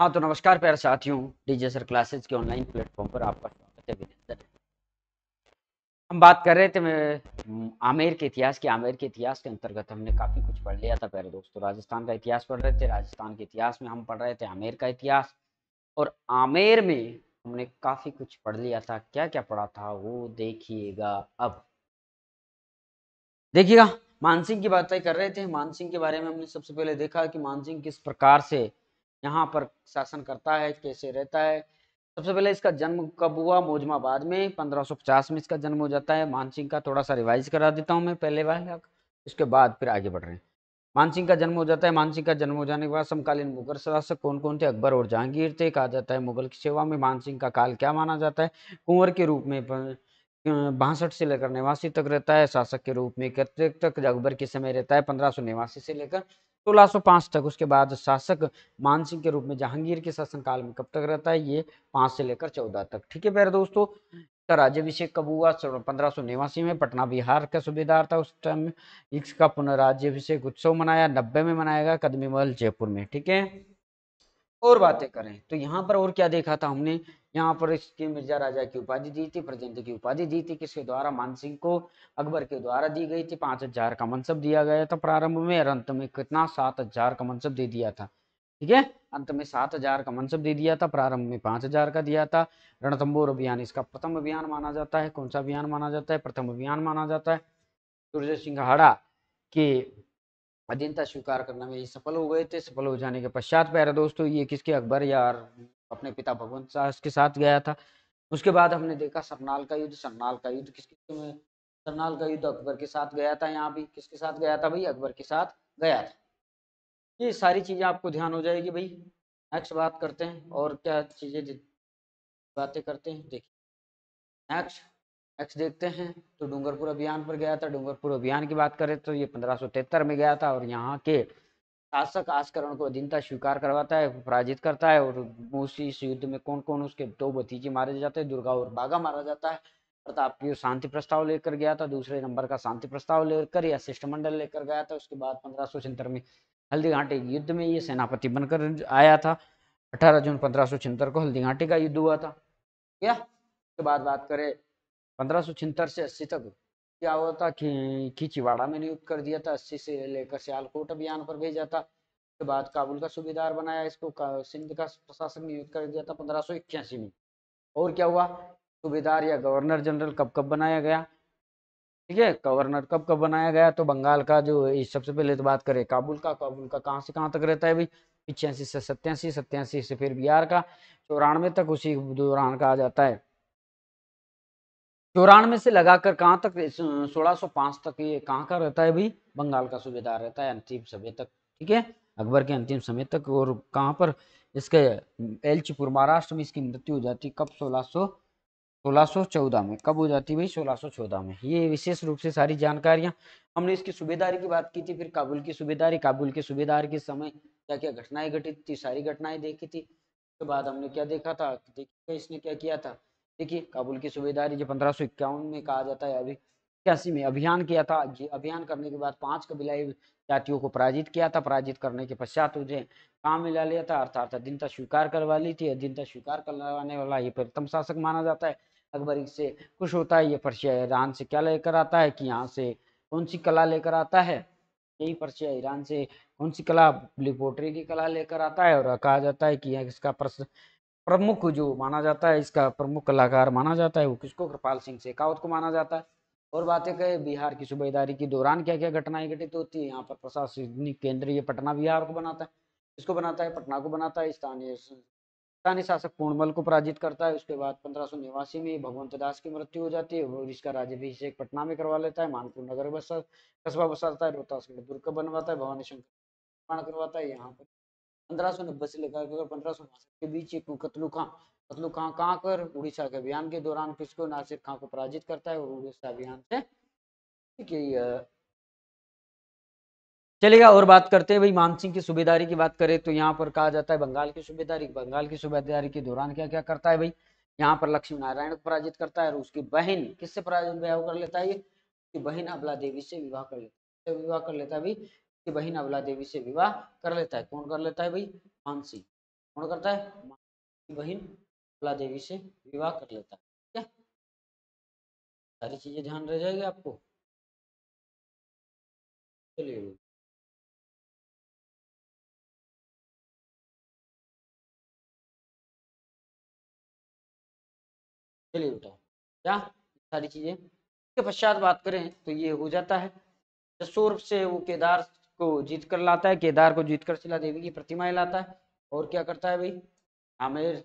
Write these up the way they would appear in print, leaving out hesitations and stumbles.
हाँ तो नमस्कार प्यारे साथियों, डीजे सर क्लासेस के ऑनलाइन प्लेटफॉर्म पर आपका स्वागत है, अभिनंदन है। हम बात कर रहे थे आमेर के इतिहास के अंतर्गत हमने काफ़ी कुछ पढ़ लिया था प्यारे दोस्तों। राजस्थान का इतिहास पढ़ रहे थे, राजस्थान के इतिहास में हम पढ़ रहे थे आमेर का इतिहास, और आमेर में हमने काफ़ी कुछ पढ़ लिया था। क्या क्या पढ़ा था वो देखिएगा। अब देखिएगा, मानसिंह की बातें कर रहे थे। मानसिंह के बारे में हमने सबसे पहले देखा कि मानसिंह किस प्रकार से यहाँ पर शासन करता है, कैसे रहता है। सबसे पहले इसका जन्म कब हुआ? मोजमाबाद में 1550 में इसका जन्म हो जाता है। मानसिंह का थोड़ा सा रिवाइज करा देता हूँ मैं पहले बार, उसके बाद फिर आगे बढ़ रहे हैं। मानसिंह का जन्म हो जाता है। मानसिंह का जन्म हो जाने के बाद समकालीन मुगल शासक कौन कौन थे? अकबर और जहांगीर थे। कहा जाता है मुगल की सेवा में मानसिंह का काल क्या माना जाता है? कुंवर के रूप में 62 से लेकर 89 तक रहता है। शासक के रूप में 71 तक अकबर के समय रहता है, 1589 से लेकर 1605 तक। उसके बाद शासक मानसिंह के रूप में जहांगीर के शासनकाल में कब तक रहता है? ये 5 से लेकर 14 तक। ठीक है प्यारे दोस्तों, इसका राज्याभिषेक कब हुआ? 1589 में। पटना बिहार का सूबेदार था उस टाइम। इसका पुनराज्याभिषेक उत्सव मनाया 90 में मनाएगा, कदमी महल जयपुर में। ठीक है, और बातें करें तो यहाँ पर और क्या देखा था हमने? यहाँ पर इसके मिर्जा राजा की उपाधि दी थी, प्रजेंद्र की उपाधि दी थी। किसके द्वारा? मानसिंह को अकबर के द्वारा दी गई थी। 5000 का मनसब दिया गया था प्रारंभ में, और अंत में कितना? 7000 का मनसब दे दिया था। ठीक है, अंत में 7000 का मनसब दे दिया था, प्रारंभ में 5000 का दिया था। रणथंबोर अभियान इसका प्रथम अभियान माना जाता है। कौन सा अभियान माना जाता है? प्रथम अभियान माना जाता है। सूर्य सिंघाड़ा के अधीनता स्वीकार करने में ये सफल हो गए थे। सफल हो जाने के पश्चात प्यारे दोस्तों, ये किसके? अकबर यार अपने पिता भगवंत शाह के साथ गया था। उसके बाद हमने देखा सरनाल का युद्ध। सरनाल का युद्ध किसके में? सरनाल का युद्ध अकबर के साथ गया था। यहाँ भी किसके साथ गया था भाई? अकबर के साथ गया था। ये सारी चीजें आपको ध्यान हो जाएगी भाई। नेक्स्ट बात करते हैं और क्या चीजें बातें करते हैं, देखिए नेक्स्ट देखते हैं। तो डूंगरपुर अभियान पर गया था। डूंगरपुर अभियान की बात करें तो ये 1573 में गया था, और यहाँ के शासक आस्करण को अधीनता स्वीकार करवाता है, पराजित करता है। और इस युद्ध में कौन कौन? उसके 2 भतीजे मारे जाते हैं, दुर्गा और बागा मारा जाता है। प्रताप की शांति प्रस्ताव लेकर गया था, दूसरे नंबर का शांति प्रस्ताव लेकर या शिष्टमंडल लेकर गया था। उसके बाद 1576 में हल्दी घाटी युद्ध में ये सेनापति बनकर आया था। 18 जून 1576 को हल्दी घाटी का युद्ध हुआ था। क्या उसके बाद बात करें 1576 से 80 तक क्या हुआ था? खींचीवाड़ा में नियुक्त कर दिया था। 80 से लेकर सियालकोट अभियान पर भेजा था। उसके बाद काबुल का सूबेदार बनाया इसको, सिंध का प्रशासक नियुक्त कर दिया था 1581 में। और क्या हुआ? सूबेदार या गवर्नर जनरल कब बनाया गया? ठीक है, गवर्नर कब बनाया गया? तो बंगाल का जो, सबसे पहले तो बात करें काबुल का कहाँ से कहाँ तक रहता है भाई? 85 से 87, 87 से फिर बिहार का 94 तक। उसी दौरान का आ जाता है 94 से लगाकर कहाँ तक? 1605 तक। ये कहाँ का रहता है भाई? बंगाल का सूबेदार रहता है अंतिम समय तक। ठीक है, अकबर के अंतिम समय तक। और कहाँ पर? इसके एलचीपुर महाराष्ट्र में इसकी मृत्यु हो जाती। कब? 1614 में। कब हो जाती भाई? 1614 में। ये विशेष रूप से सारी जानकारियाँ हमने इसकी सूबेदारी की बात की थी। फिर काबुल की सूबेदारी, काबुल के सूबेदार के समय क्या क्या घटनाएं घटित थी, सारी घटनाएं देखी थी। उसके बाद हमने क्या देखा था? देखिए इसने क्या किया था। देखिए, काबुल की सूबेदारी जो 1551 में कहा जाता है, अभी 81 में अभियान किया था। अभियान करने के बाद 5 कबीलाई जातियों को पराजित किया था। पराजित करने के पश्चात उसे काम में ला लिया था, अर्थात अधीनता स्वीकार करवा ली थी। अधीनता स्वीकार करवाने वाला ये प्रथम शासक माना जाता है। अकबर इससे खुश होता है। ये पर्शिया ईरान से क्या लेकर आता है? कि यहाँ से कौन सी कला लेकर आता है? यही पर्शिया ईरान से कौन सी कला? पोटरी की कला लेकर आता है। और कहा जाता है कि इसका प्रमुख जो माना जाता है, इसका प्रमुख कलाकार माना जाता है वो किसको? कृपाल सिंह शेखावत को माना जाता है। और बातें करें बिहार की सूबेदारी के दौरान क्या क्या घटनाएं घटित होती है। यहाँ पर प्रशासनिक केंद्र ये पटना बिहार को बनाता है। इसको बनाता है? पटना को बनाता है। स्थानीय शासक पूर्णमल को पराजित करता है। उसके बाद 1589 में भगवंत दास की मृत्यु हो जाती है, और इसका राज्याभिषेक पटना में करवा लेता है। मानपुर नगर कस्बा बसाता है। रोहतास में दुर्ग बनवाता है। भवानी शंकर निर्माण करवाता है। यहाँ पर 1590 से लेकर 1565 के बीच कतलू खां कहाँ कर? उड़ीसा के अभियान के दौरान किसको? नासिर खां को पराजित करता है, और उड़ीसा अभियान से। ठीक है, चलेगा। और बात करते हैं भाई मानसिंह की सूबेदारी की बात करें तो यहाँ पर कहा जाता है बंगाल की सूबेदारी। बंगाल की सूबेदारी के दौरान क्या क्या करता है भाई? यहाँ पर लक्ष्मी नारायण को पराजित करता है, और उसकी बहन किससे पराजित कर लेता है? उसकी बहन अबला देवी से विवाह कर लेता है भाई। बहन अबला देवी से विवाह कर लेता है। कौन कर लेता है भाई? मानसिंह। कौन करता है? माँ बहन शिला देवी से विवाह कर लेता है। ठीक है, सारी चीजें ध्यान रह जाएगी आपको। चलिए चलिए बेटा, क्या सारी चीजें के पश्चात बात करें तो ये हो जाता है। जसोर से वो केदार को जीत कर लाता है, केदार को जीत कर शिला देवी की प्रतिमा लाता है और क्या करता है भाई, आमेर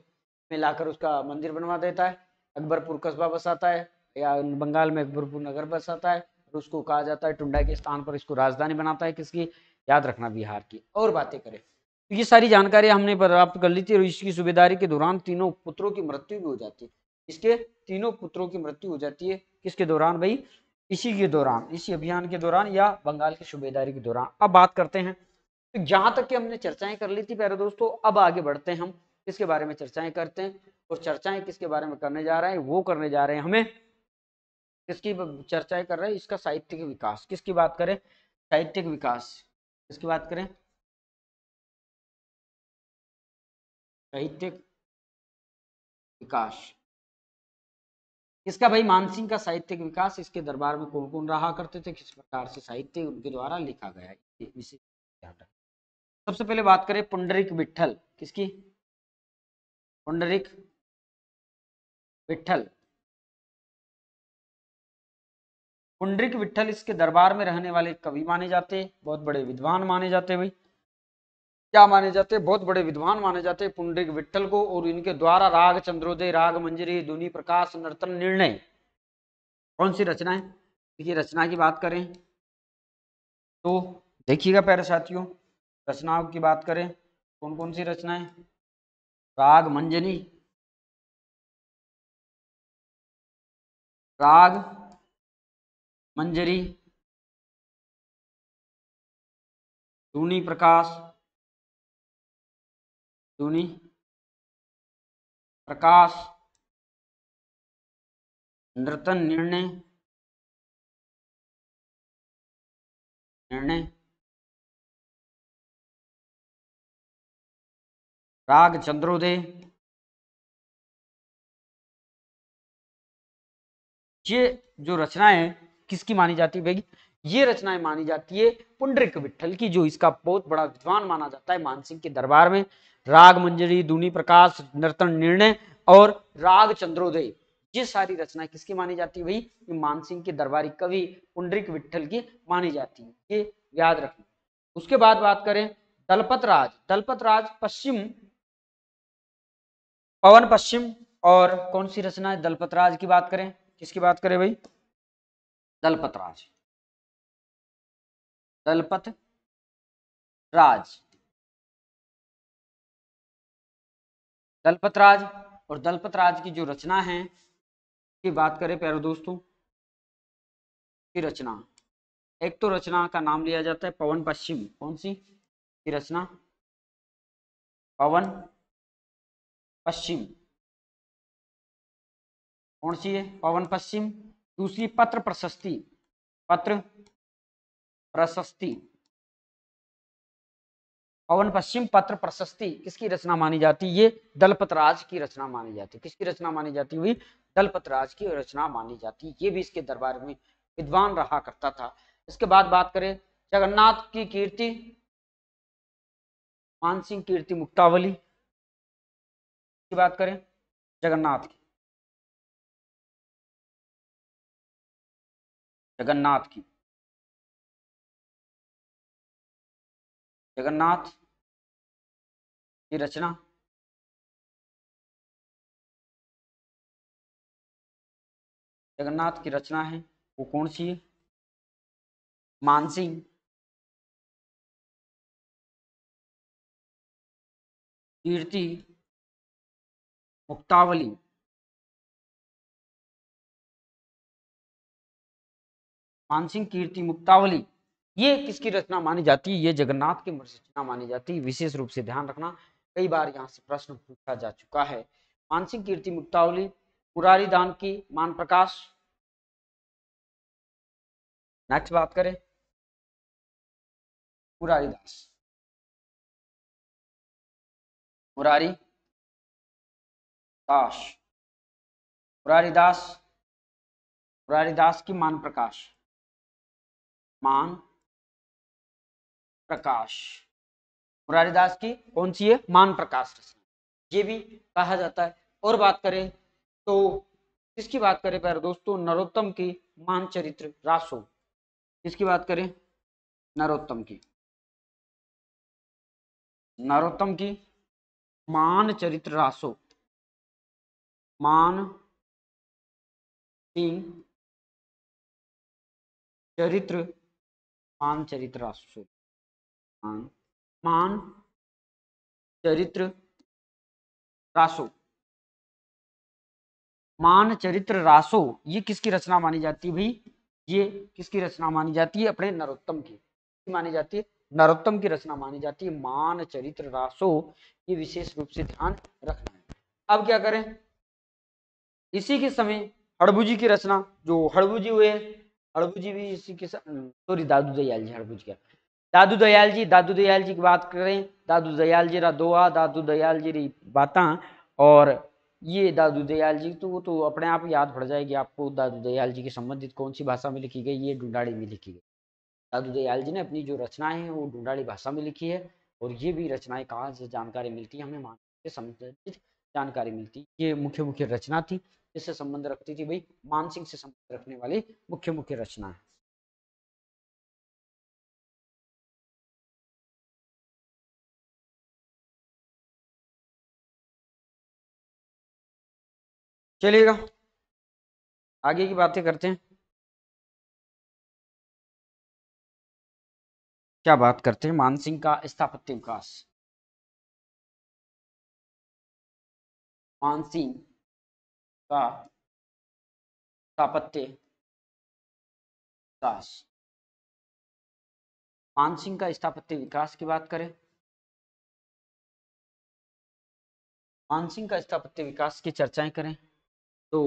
में लाकर उसका मंदिर बनवा देता है। अकबरपुर कस्बा बसाता है या बंगाल में अकबरपुर नगर बसाता है और उसको कहा जाता है टुंडा के स्थान पर इसको राजधानी बनाता है किसकी, याद रखना बिहार की। और बातें करें तो ये सारी जानकारी हमने प्राप्त कर ली थी और इसकी सूबेदारी के दौरान तीनों पुत्रों की मृत्यु भी हो जाती है। इसके तीनों पुत्रों की मृत्यु हो जाती है किसके दौरान भाई, इसी के दौरान, इसी अभियान के दौरान या बंगाल की सूबेदारी के दौरान। अब बात करते हैं तो जहां तक कि हमने चर्चाएं कर ली थी प्यारे दोस्तों, अब आगे बढ़ते हैं, हम किसके बारे में चर्चाएं करते हैं और चर्चाएं किसके बारे में करने जा रहे हैं, वो करने जा रहे हैं हमें किसकी चर्चाएं कर रहे हैं, इसका साहित्यिक विकास। किसकी बात करें? साहित्यिक विकास। किसकी बात करें? साहित्यिक विकास इसका भाई, मानसिंह का साहित्यिक विकास, इसके दरबार में कौन कौन रहा करते थे, किस प्रकार से साहित्य उनके द्वारा लिखा गया है। सबसे पहले बात करें पुंडरीक विट्ठल, किसकी? पुंडरीक विट्ठल। पुंडरीक विट्ठल इसके दरबार में रहने वाले कवि माने जाते, बहुत बड़े विद्वान माने जाते भाई, क्या माने जाते, बहुत बड़े विद्वान माने जाते पुंडरीक विट्ठल को। और इनके द्वारा राग चंद्रोदय, राग मंजरी, धुनि प्रकाश, नर्तन निर्णय, कौन सी रचनाएं, ये रचना की बात करें तो देखिएगा प्यारे साथियों, रचनाओं की बात करें कौन कौन सी रचनाएं, राग मंजरी, राग मंजरी, धुनि प्रकाश, धुनि प्रकाश, नर्तन निर्णय, निर्णय, राग चंद्रोदय, ये जो रचनाएं किसकी मानी जाती है भाई, ये रचनाएं मानी जाती है पुंडरीक विट्ठल की, जो इसका बहुत बड़ा विद्वान माना जाता है मानसिंह के दरबार में। राग मंजरी, धुनि प्रकाश, नर्तन निर्णय और राग चंद्रोदय, ये सारी रचना किसकी मानी जाती है भाई, मानसिंह के दरबारी कवि पुंडरीक विट्ठल की मानी जाती है, ये याद रखना। उसके बाद बात करें दलपतराज। दलपतराज पश्चिम, पवन पश्चिम और कौन सी रचना है, दलपतराज की बात करें, किसकी बात करें भाई, दलपतराज, दलपतराज, दलपतराज। और दलपतराज की जो रचना है की बात करें प्यारे दोस्तों, की रचना, एक तो रचना का नाम लिया जाता है पवन पश्चिम, कौन सी की रचना, पवन पश्चिम, कौन सी है, पवन पश्चिम। दूसरी पत्र प्रशस्ति, पत्र प्रशस्ति, पवन पश्चिम पत्र प्रशस्ति किसकी रचना मानी जाती है, ये दलपतराज की रचना मानी जाती है। किसकी रचना मानी जाती हुई, दलपतराज की रचना मानी जाती है, ये भी इसके दरबार में विद्वान रहा करता था। इसके बाद बात करें जगन्नाथ की कीर्ति, मानसिंह कीर्ति मुक्तावली की बात करें, जगन्नाथ की, जगन्नाथ की, जगन्नाथ की रचना, जगन्नाथ की रचना है वो कौन सी है, मानसिंह कीर्ति मुक्तावली, मानसिंह कीर्ति मुक्तावली, ये किसकी रचना मानी जाती है, ये जगन्नाथ की रचना मानी जाती है। विशेष रूप से ध्यान रखना, कई बार यहाँ से प्रश्न पूछा जा चुका है। मानसिंह कीर्ति मुक्तावली, मुरारी दान की मान प्रकाश। नेक्स्ट बात करें मुरारीदास, मुरारी दास, मुरारी दास की मान प्रकाश, मुरारी दास की कौन सी है? मान प्रकाश रचना, ये भी कहा जाता है। और बात करें तो किसकी बात करें प्यारे दोस्तों? नरोत्तम की मान चरित्र रासो, किसकी बात करें? नरोत्तम की मान चरित्र रासो, मान चरित्र रासो ये किसकी रचना मानी जाती है भाई? ये किसकी रचना मानी जाती है? अपने नरोत्तम की मानी जाती है, नरोत्तम की रचना मानी जाती है मान चरित्र रासो, ये विशेष रूप से ध्यान रखना है। अब क्या करें, इसी के समय हड़बुजी की रचना, जो हड़बुजी हुए, हड़बुजी भी इसी के सॉरी दादू दयाल जी, हड़बुजी क्या, दादू दयाल जी की बात करें, दादू दयाल जी रा दोहा, दादू दयाल जी री बातां, और ये दादू दयाल जी तो वो तो अपने आप याद पड़ जाएगी आपको, दादू दयाल जी के संबंधित कौन सी भाषा में लिखी गई? ये ढूंढाड़ी में लिखी गई। दादू दयाल जी ने अपनी जो रचनाएं हैं वो ढूंढाड़ी भाषा में लिखी है, और ये भी रचनाएं कहाँ से जानकारी मिलती है हमें? मान से संबंधित जानकारी मिलती है। ये मुख्य मुख्य रचना थी, इससे संबंध रखती थी भाई, मानसिंह से संबंध रखने वाली मुख्य मुख्य रचना है। चलिएगा आगे की बातें करते हैं, क्या बात करते हैं? मानसिंह का स्थापत्य विकास, मानसिंह का स्थापत्य विकास, मानसिंह का स्थापत्य विकास की बात करें, मानसिंह का स्थापत्य विकास की चर्चाएं करें तो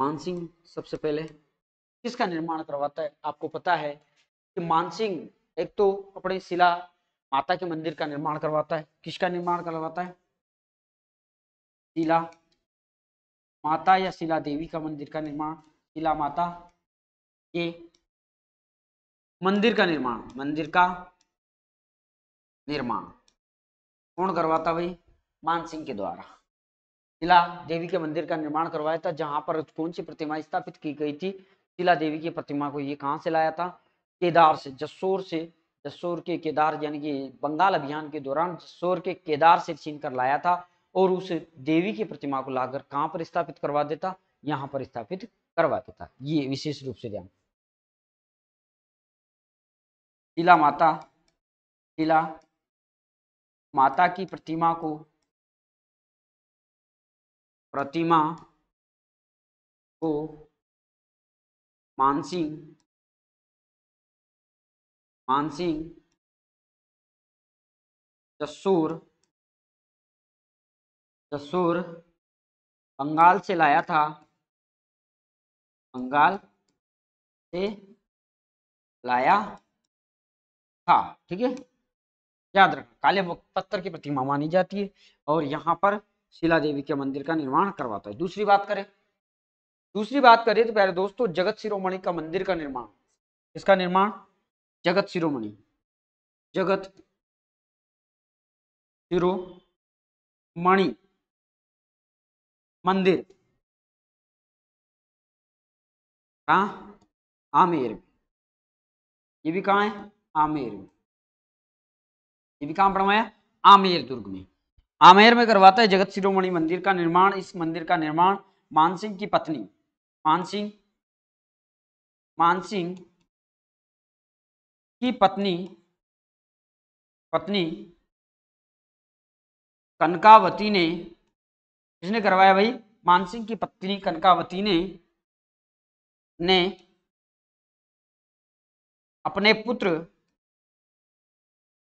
मानसिंह सबसे पहले किसका निर्माण करवाता है? आपको पता है कि मानसिंह एक तो अपने शिला माता के मंदिर का निर्माण करवाता है। किसका निर्माण करवाता है? शिला माता या शिला देवी का मंदिर का निर्माण, शिला माता के मंदिर का निर्माण, कौन करवाता भाई? मानसिंह के द्वारा शिला देवी के मंदिर का निर्माण करवाया था, जहां पर कौन सी प्रतिमा स्थापित की गई थी? शिला देवी की प्रतिमा को ये कहाँ से लाया था? केदार से, जसोर से, जसोर के केदार, यानी कि बंगाल अभियान के दौरान जसोर के केदार से छीन कर लाया था, और उस देवी की प्रतिमा को लाकर कहाँ पर स्थापित करवा देता? यहाँ पर स्थापित करवा देता। ये विशेष रूप से ध्यान, शिला माता की प्रतिमा को मानसिंह जसोर बंगाल से लाया था, ठीक है, याद रखना। काले पत्थर की प्रतिमा मानी जाती है और यहाँ पर शिला देवी के मंदिर का निर्माण करवाता है। दूसरी बात करें तो प्यारे दोस्तों, जगत शिरोमणि का मंदिर का निर्माण, इसका निर्माण जगत शिरोमणि मंदिर कहाँ? आमेर में। ये भी कहाँ है? आमेर में। ये भी कहाँ बनवाया? आमेर दुर्ग में। आमेर में करवाता है जगत शिरोमणि मंदिर का निर्माण। इस मंदिर का निर्माण मानसिंह की पत्नी मानसिंह की पत्नी कनकावती ने, किसने करवाया भाई? मानसिंह की पत्नी कनकावती ने अपने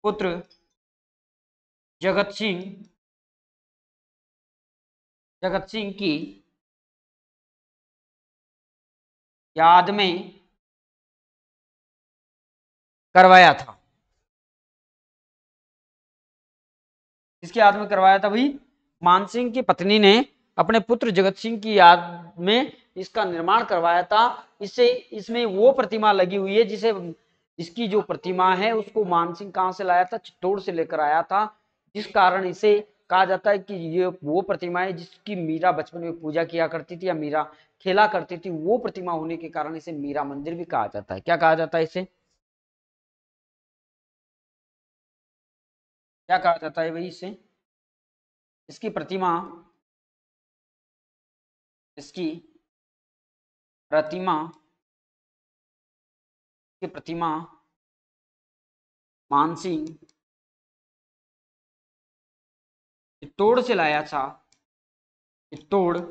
पुत्र जगत सिंह की याद में करवाया था। इसके याद में करवाया था भाई। मानसिंह की पत्नी ने अपने पुत्र जगत सिंह की याद में इसका निर्माण करवाया था। इससे इसमें वो प्रतिमा लगी हुई है जिसे इसकी जो प्रतिमा है उसको मानसिंह कहाँ से लाया था, चित्तौड़ से लेकर आया था, जिस कारण इसे कहा जाता है कि ये वो प्रतिमा है जिसकी मीरा बचपन में पूजा किया करती थी या मीरा खेला करती थी। वो प्रतिमा होने के कारण इसे मीरा मंदिर भी कहा जाता है। क्या कहा जाता है इसे, क्या कहा जाता है भाई इसे? इसकी प्रतिमा, इसकी प्रतिमा, इसकी प्रतिमा मानसिंह चित्तौड़ से लाया था। चित्तौड़ से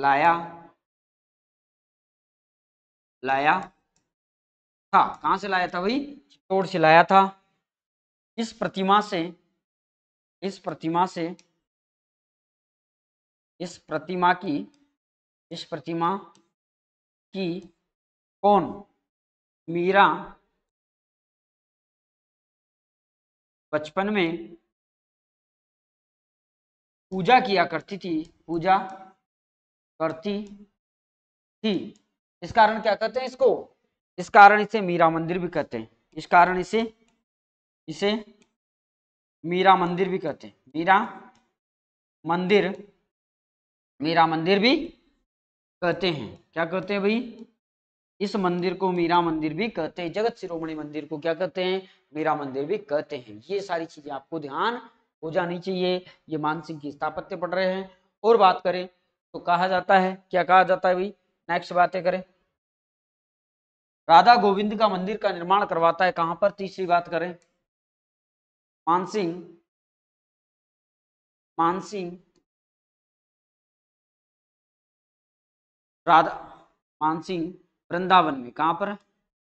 लाया था। कहाँ से लाया था भाई? चित्तौड़ से लाया था। इस प्रतिमा की कौन, मीरा बचपन में पूजा किया करती थी, इस कारण क्या कहते हैं इसको, इस कारण इसे मीरा मंदिर भी कहते हैं। इस कारण इसे मीरा मंदिर भी कहते हैं। मीरा मंदिर भी कहते हैं। क्या कहते हैं भाई इस मंदिर को? मीरा मंदिर भी कहते हैं। जगत शिरोमणि मंदिर को क्या कहते हैं? मीरा मंदिर भी कहते हैं। ये सारी चीजें आपको ध्यान हो जानी चाहिए। ये मानसिंह की स्थापत्य पढ़ रहे हैं। और बात करें तो कहा जाता है, क्या कहा जाता है भाई? नेक्स्ट बातें करें, राधा गोविंद का मंदिर का निर्माण करवाता है कहां पर? तीसरी बात करें, मानसिंह वृंदावन में, कहां पर?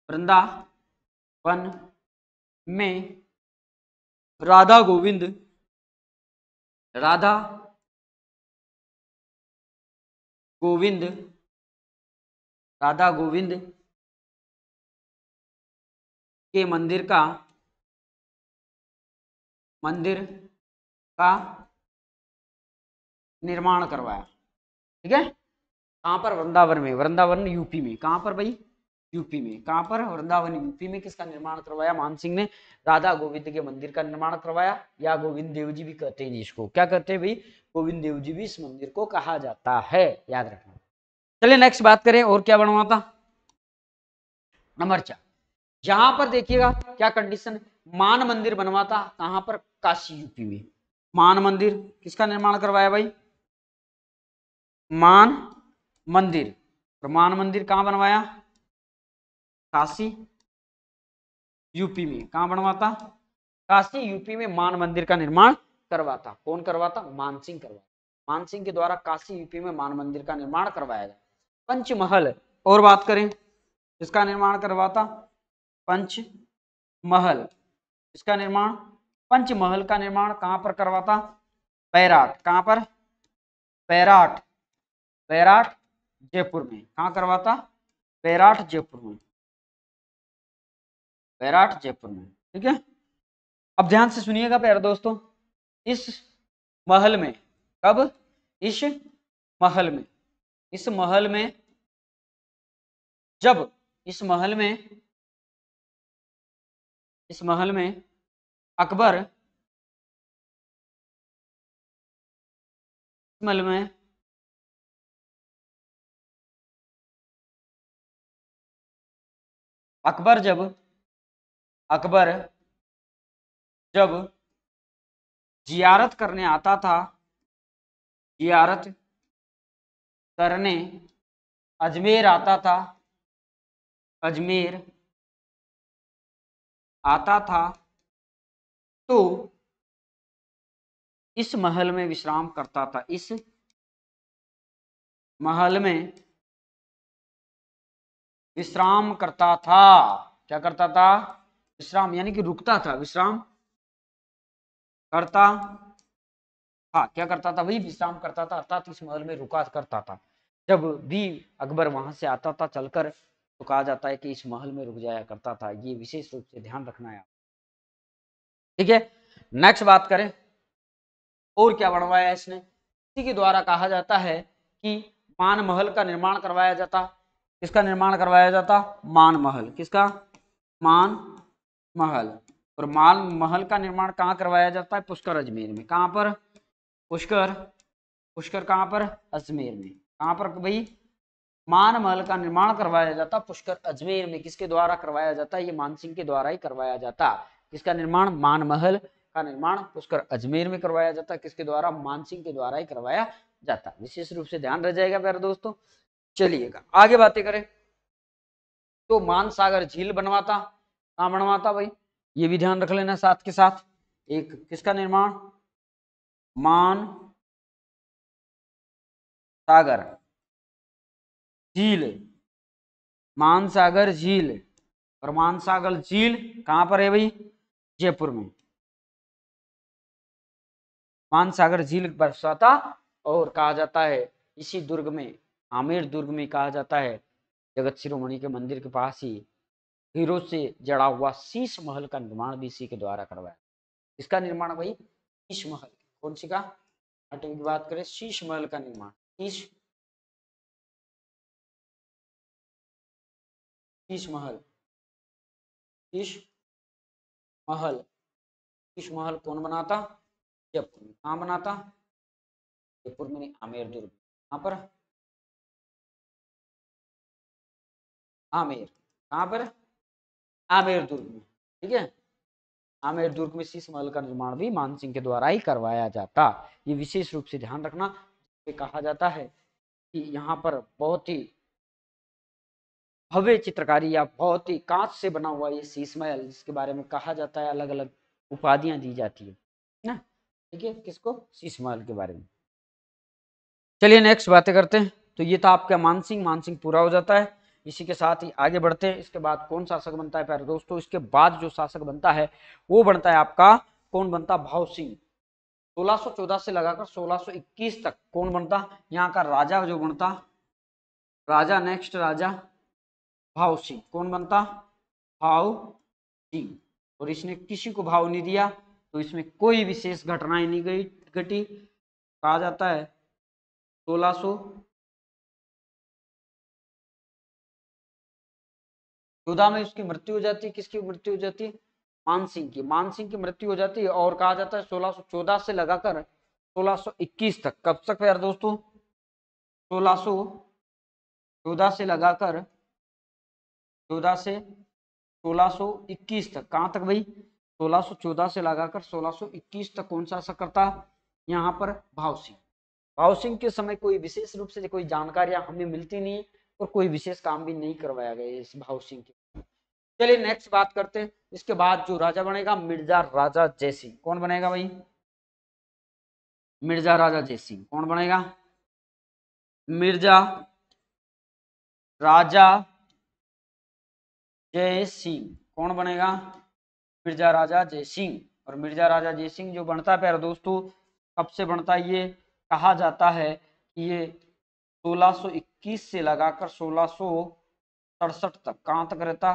वृंदावन में राधा गोविंद के मंदिर का निर्माण करवाया। ठीक है, कहां पर? वृंदावन में। वृंदावन यूपी में। कहां पर भाई? यूपी में। कहां पर? वृंदावन यूपी में। किसका निर्माण करवाया? मानसिंह ने राधा गोविंद के मंदिर का निर्माण करवाया, या गोविंद देव जी भी कहते हैं जिसको। क्या कहते हैं भाई? गोविंद देव जी भी इस मंदिर को कहा जाता है, याद रखना। चलिए नेक्स्ट बात करें, और क्या बनवाता? नंबर 4, यहां पर देखिएगा क्या कंडीशन, मान मंदिर बनवाता। कहां पर? काशी यूपी में। मान मंदिर किसका निर्माण करवाया भाई? मान मंदिर कहां बनवाया? काशी यूपी में। कहां बनवाता? काशी यूपी में मान मंदिर का निर्माण करवाता। कौन करवाता? मानसिंह करवाता। मानसिंह के द्वारा काशी यूपी में मान मंदिर का निर्माण करवाया गया। पंचमहल, और बात करें, इसका निर्माण करवाता। पंचमहल, इसका निर्माण, पंचमहल का निर्माण कहां पर करवाता? बैराट। कहां पर? बैराट जयपुर में। कहां करवाता? बैराट जयपुर में। ठीक है, अब ध्यान से सुनिएगा प्यारे दोस्तों। इस महल में अकबर जब जियारत करने अजमेर आता था तो इस महल में विश्राम करता था। क्या करता था? विश्राम, यानी कि रुकता था, विश्राम करता था। क्या करता था भाई? विश्राम करता था, अर्थात इस महल में रुका करता था। जब भी अकबर वहां से आता था चलकर, तो कहा जाता है कि इस महल में रुक जाया करता था। ये विशेष रूप से ध्यान रखना है, ठीक है। नेक्स्ट बात करें और क्या बनवाया इसने, इसी के द्वारा कहा जाता है कि मान महल का निर्माण करवाया जाता। किसका निर्माण करवाया जाता? मान महल। किसका? मान महल। और मान महल का निर्माण कहाँ करवाया जाता है? पुष्कर अजमेर में। कहाँ पर? पुष्कर। पुष्कर कहाँ पर? अजमेर में। कहाँ पर भाई? मान महल का निर्माण करवाया जाता पुष्कर अजमेर में। किसके द्वारा करवाया जाता? ये मानसिंह के द्वारा ही करवाया जाता। किसका निर्माण? मान महल का निर्माण पुष्कर अजमेर में करवाया जाता। किसके द्वारा? मानसिंह के द्वारा ही करवाया जाता। विशेष रूप से ध्यान रह जाएगा प्यारे दोस्तों। चलिएगा आगे बातें करें तो मानसागर झील बनवाता। कहाँ बनवाता भाई? ये भी ध्यान रख लेना साथ के साथ। एक किसका निर्माण? मान सागर झील। मानसागर झील। और मानसागर झील कहाँ पर है भाई? जयपुर में। मानसागर झील बरसाता और कहा जाता है इसी दुर्ग में, आमेर दुर्ग में कहा जाता है जगत शिरोमणि के मंदिर के पास ही हीरो से जड़ा हुआ शीश महल का निर्माण भी इसी के द्वारा करवाया। इसका निर्माण भाई शीश महल। कौन सी का आठवीं की बात करें? शीश महल का निर्माण। शीश महल कौन बनाता? जयपुर में। कहाँ बनाता? जयपुर में, आमेर दुर्ग। कहाँ पर? आमेर। कहाँ पर? आमेर दुर्ग में, ठीक है। आमेर दुर्ग में शीश महल का निर्माण भी मानसिंह के द्वारा ही करवाया जाता। ये विशेष रूप से ध्यान रखना। कहा जाता है कि यहाँ पर बहुत ही भव्य चित्रकारी या बहुत ही कांच से बना हुआ ये शीश महल, जिसके बारे में कहा जाता है अलग अलग उपाधियां दी जाती है ना, ठीक है, किसको? शीश महल के बारे में। चलिए नेक्स्ट बातें करते हैं। तो ये था आपका मानसिंह। मानसिंह पूरा हो जाता है। इसी के साथ ही आगे बढ़ते हैं। इसके बाद कौन शासक बनता है प्यारे दोस्तों? इसके बाद जो शासक बनता है वो बनता है आपका, कौन बनता? भाव सिंह। 1614 से लगाकर 1621 तक कौन बनता? यहाँ का राजा जो बनता, राजा, नेक्स्ट राजा भाव सिंह। कौन बनता? भाव सिंह। और इसने किसी को भाव नहीं दिया, तो इसमें कोई विशेष घटनाएं नहीं गई घटी। कहा जाता है 1614 में उसकी मृत्यु हो जाती है। किसकी मृत्यु हो जाती है? मानसिंह की। मानसिंह की मृत्यु हो जाती है। और कहा जाता है 1614 से लगाकर 1621 तक। कब तक यार दोस्तों? 1614 से लगाकर 14 से 1621 तक। कहाँ तक भाई? 1614 से लगाकर 1621 तक कौन सा करता? यहाँ पर भाव सिंह। भाव सिंह के समय कोई विशेष रूप से कोई जानकारियां हमें मिलती नहीं और कोई विशेष काम भी नहीं करवाया गया इस भाव सिंह के। चलिए नेक्स्ट बात करते हैं। इसके बाद जो राजा बनेगा मिर्जा राजा जयसिंह। कौन बनेगा भाई? मिर्जा राजा जयसिंह। कौन बनेगा? मिर्जा राजा जयसिंह। कौन बनेगा? मिर्जा राजा जयसिंह। और मिर्जा राजा जयसिंह जो बनता है प्यारे दोस्तों कब से बनता है? ये कहा जाता है कि ये 1621 से लगाकर 1667 तक। कहाँ तक रहता?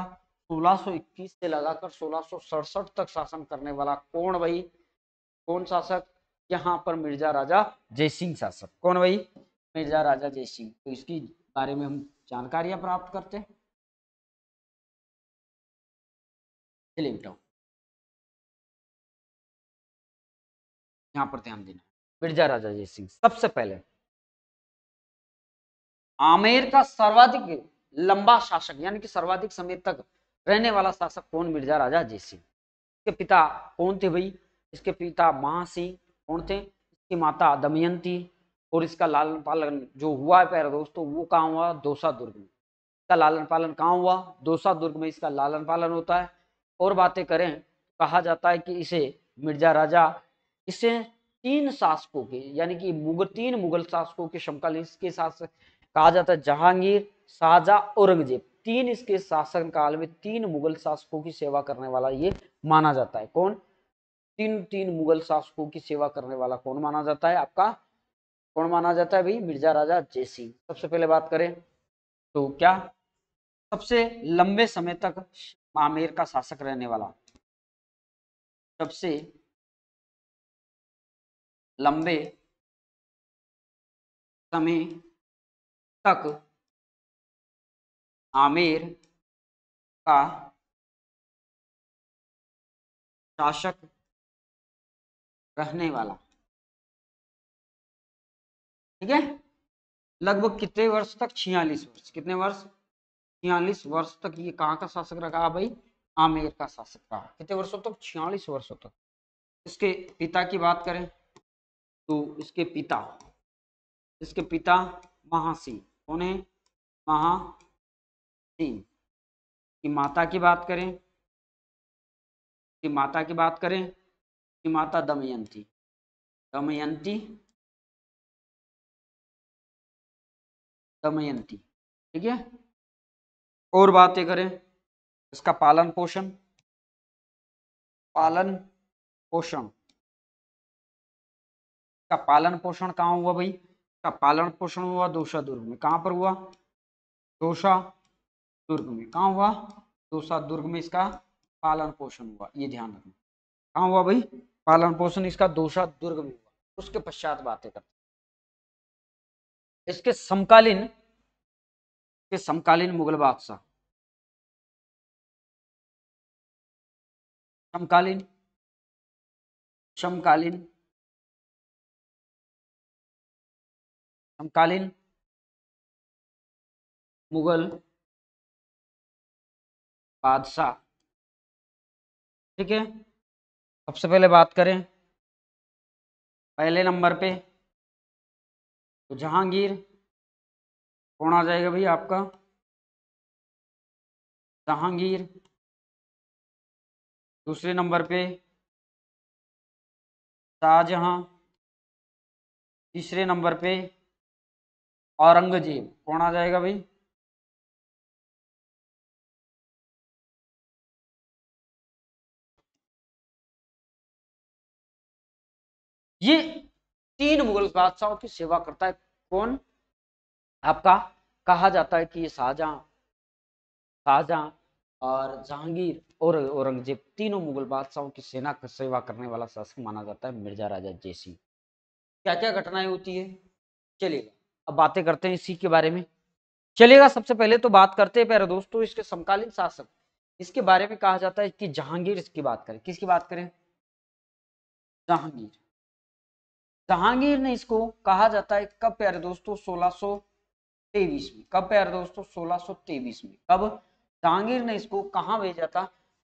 1621 से लगाकर 1667 तक शासन करने वाला कौन भाई? कौन शासक? यहाँ पर मिर्जा राजा जयसिंह शासक। कौन भाई? मिर्जा राजा जयसिंह। तो इसकी बारे में हम जानकारियां प्राप्त करते हैं। चलिए बेटा यहाँ पर ध्यान देना। मिर्जा राजा जयसिंह सबसे पहले आमेर का सर्वाधिक लंबा शासक, यानी कि सर्वाधिक समय तक रहने वाला शासक कौन? मिर्जा राजा जयसिंह। इसके पिता कौन थे भाई? इसके पिता महासिंह कौन थे? इसकी माता दमयंती। और इसका लालन पालन जो हुआ है प्यारे दोस्तों वो कहाँ हुआ? दौसा दुर्ग में। इसका लालन पालन कहाँ हुआ? दौसा दुर्ग में इसका लालन पालन होता है। और बातें करें कहा जाता है कि इसे मिर्जा राजा, इसे तीन शासकों के, यानी कि तीन मुगल शासकों के समकालीन इसके शासक कहा जाता है, जहांगीर, शाहजहां, औरंगजेब। तीन इसके शासन काल में तीन मुगल शासकों की सेवा करने वाला ये माना जाता है। कौन? तीन मुगल शासकों की सेवा करने वाला कौन माना जाता है? आपका कौन माना जाता है भाई? मिर्जा राजा जयसिंह। सबसे पहले बात करें तो क्या सबसे लंबे समय तक आमेर का शासक रहने वाला, सबसे लंबे समय तक आमेर का शासक रहने वाला। ठीक है, लगभग कितने वर्ष तक? 46 वर्ष। कितने वर्ष? 46 वर्ष तक ये कहाँ का शासक रहा भाई? आमेर का शासक रहा। कितने वर्षों तक? 46 वर्षों तक। इसके पिता की बात करें तो इसके पिता महासिंह। कौन है? महासिंह। की माता की बात करें कि माता दमयंती। ठीक है, और बातें करें इसका पालन पोषण कहाँ हुआ भाई? इसका पालन पोषण हुआ दोषादुर्ग में। कहाँ पर हुआ? दोषादुर्ग में। कहाँ हुआ? दोषादुर्ग में इसका पालन पोषण हुआ। ये ध्यान रखना, कहाँ हुआ भाई पालन पोषण? इसका दोषादुर्ग में हुआ। उसके पश्चात बातें करते इसके समकालीन मुगल बादशाह। समकालीन मुगल बादशाह। ठीक है, सबसे पहले बात करें पहले नंबर पे तो जहांगीर। कौन आ जाएगा भाई आपका? जहांगीर। दूसरे नंबर पे शाहजहां। तीसरे नंबर पे औरंगजेब। कौन आ जाएगा भाई? ये 3 मुगल बादशाहों की सेवा करता है। कौन आपका? कहा जाता है कि ये शाहजहां और जहांगीर और औरंगजेब, तीनों मुगल बादशाहों की सेना का सेवा करने वाला शासक माना जाता है मिर्जा राजा जयसिंह। क्या क्या घटनाएं होती है चलिएगा अब बातें करते हैं इसी के बारे में। चलिएगा, सबसे पहले तो बात करते हैं प्यारे दोस्तों इसके समकालीन शासक। इसके बारे में कहा जाता है कि जहांगीर, इसकी बात करें किसकी बात करें? जहांगीर ने इसको कहा जाता है कब प्यारे दोस्तों? 1623 में। कब प्यारे दोस्तों? 1623 में। कब जहांगीर ने इसको कहाँ भेजा था?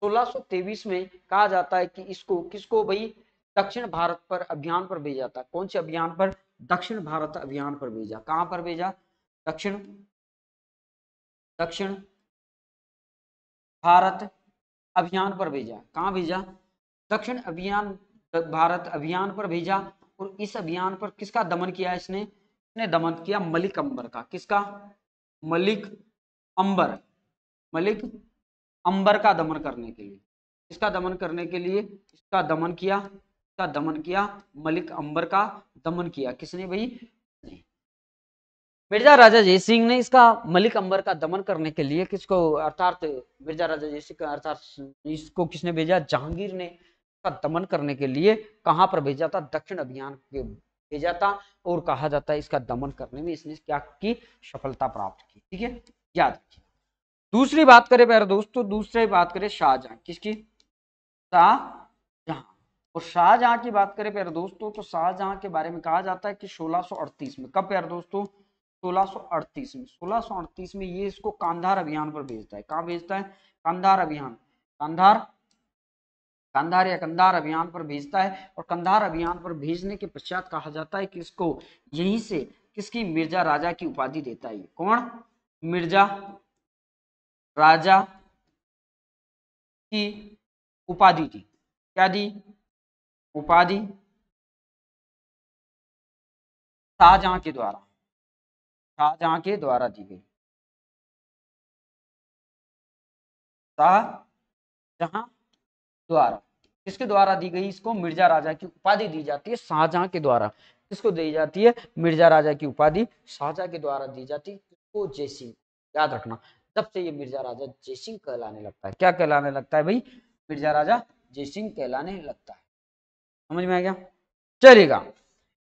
1623 में। कहा जाता है कि इसको किसको भाई? दक्षिण भारत पर अभियान पर भेजा था। कौन से अभियान पर? दक्षिण भारत अभियान पर भेजा। कहाँ पर भेजा? दक्षिण भारत अभियान पर भेजा। कहाँ भेजा? दक्षिण भारत अभियान पर भेजा। और इस अभियान पर किसका दमन किया इसने? इसने दमन किया मलिक अंबर का। किसका? मलिक अंबर का दमन करने के लिए। इसका दमन करने के लिए इसका दमन किया मलिक अंबर का दमन किया। किसने भाई? मिर्जा राजा जयसिंह ने इसका मलिक अंबर का दमन करने के लिए किसको अर्थात मिर्जा राजा जयसिंह का अर्थात इसको किसने भेजा? जहांगीर ने का दमन करने के लिए कहां पर भेजा था? दक्षिण अभियान के भेजा था। और कहा जाता है इसका दमन करने में इसने क्या की? सफलता प्राप्त की। ठीक है, याद रखिए। दूसरी बात करें प्यारे दोस्तों, दूसरी बात करें शाहजहां। किसकी? शाहजहां। और शाहजहां की बात करें प्यारे दोस्तों तो शाहजहां के बारे में कहा जाता है कि 1638 में। कब प्यारे दोस्तों? 1638 में। 1638 में ये इसको कांधार अभियान पर भेजता है। कहाँ भेजता है? कांधार अभियान। कंधार अभियान पर भेजता है। और कंधार अभियान पर भेजने के पश्चात कहा जाता है कि इसको यहीं से किसकी? मिर्जा राजा की उपाधि देता है। कौन? मिर्जा राजा की उपाधि दी। क्या दी? उपाधि शाहजहां के द्वारा दी गई। शाहजहां द्वारा किसके द्वारा दी गई? इसको मिर्जा राजा की उपाधि दी जाती है शाहजहां के द्वारा। किसको दी जाती है? मिर्जा राजा की उपाधि शाहजहां के द्वारा दी जाती है। किसको? जयसिंह। याद रखना, तब से ये मिर्जा राजा जयसिंह कहलाने लगता है। क्या कहलाने लगता है भाई? मिर्जा राजा जयसिंह कहलाने लगता है। समझ में आ गया? चलेगा।